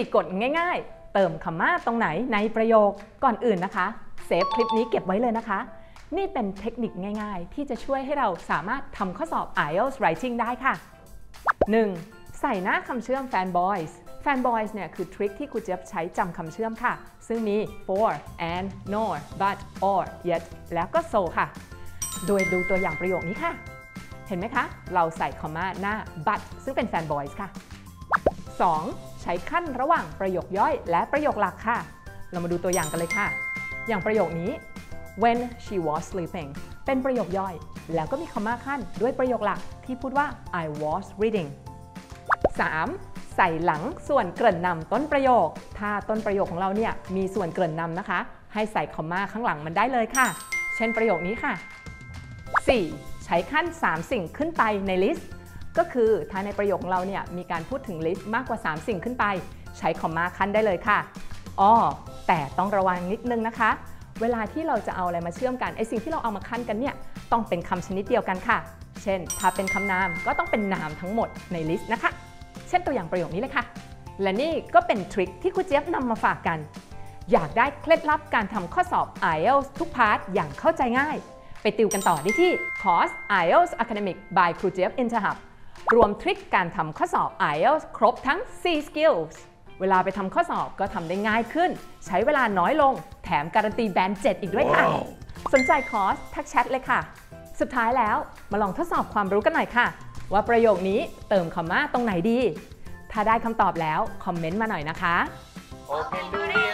4 กฎง่ายๆเติมคำว่าตรงไหนในประโยคก่อนอื่นนะคะเซฟคลิปนี้เก็บไว้เลยนะคะนี่เป็นเทคนิคง่ายๆที่จะช่วยให้เราสามารถทำข้อสอบ IELTS Writing ได้ค่ะ 1. ใส่หน้าคำเชื่อม Fanboys Fanboys เนี่ยคือทริคที่ครูเจี๊ยบใช้จำคำเชื่อมค่ะซึ่งมี for and nor but or yet แล้วก็ so ค่ะโดยดูตัวอย่างประโยคนี้ค่ะเห็นไหมคะเราใส่คอมมาหน้า but ซึ่งเป็น Fanboys ค่ะ 2. ใช้ขั้นระหว่างประโยคย่อยและประโยคหลักค่ะเรามาดูตัวอย่างกันเลยค่ะอย่างประโยคนี้ when she was sleeping เป็นประโยคย่อยแล้วก็มีคอมมาขั้นด้วยประโยคหลักที่พูดว่า I was reading 3.ใส่หลังส่วนเกริ่นนำต้นประโยคถ้าต้นประโยคของเราเนี่ยมีส่วนเกริ่นนำนะคะให้ใส่คอมมาข้างหลังมันได้เลยค่ะเช่นประโยคนี้ค่ะ 4. ใช้ขั้น3สิ่งขึ้นไปในลิสต์ก็คือถ้าในประโยคของเราเนี่ยมีการพูดถึงลิสต์มากกว่า3สิ่งขึ้นไปใช้คอมมาขั้นได้เลยค่ะอ๋อแต่ต้องระวังนิดนึงนะคะเวลาที่เราจะเอาอะไรมาเชื่อมกันไอสิ่งที่เราเอามาขั้นกันเนี่ยต้องเป็นคำชนิดเดียวกันค่ะเช่นถ้าเป็นคำนามก็ต้องเป็นนามทั้งหมดในลิสต์นะคะเช่นตัวอย่างประโยคนี้เลยค่ะและนี่ก็เป็นทริคที่ครูเจี๊ยบนำมาฝากกันอยากได้เคล็ดลับการทำข้อสอบ IELTS ทุกพาร์ทอย่างเข้าใจง่ายไปติวกันต่อได้ที่คอร์ส IELTS Academic by ครูเจี๊ยบ Interhub รวมทริคการทำข้อสอบ IELTS ครบทั้ง 4 skills เวลาไปทำข้อสอบก็ทำได้ง่ายขึ้นใช้เวลาน้อยลงแถมการันตีแบนด์ 7 อีกด้วยค่ะ wow. สนใจคอร์สทักแชทเลยค่ะสุดท้ายแล้วมาลองทดสอบความรู้กันหน่อยค่ะว่าประโยคนี้เติมคอมมาตรงไหนดีถ้าได้คำตอบแล้วคอมเมนต์มาหน่อยนะคะ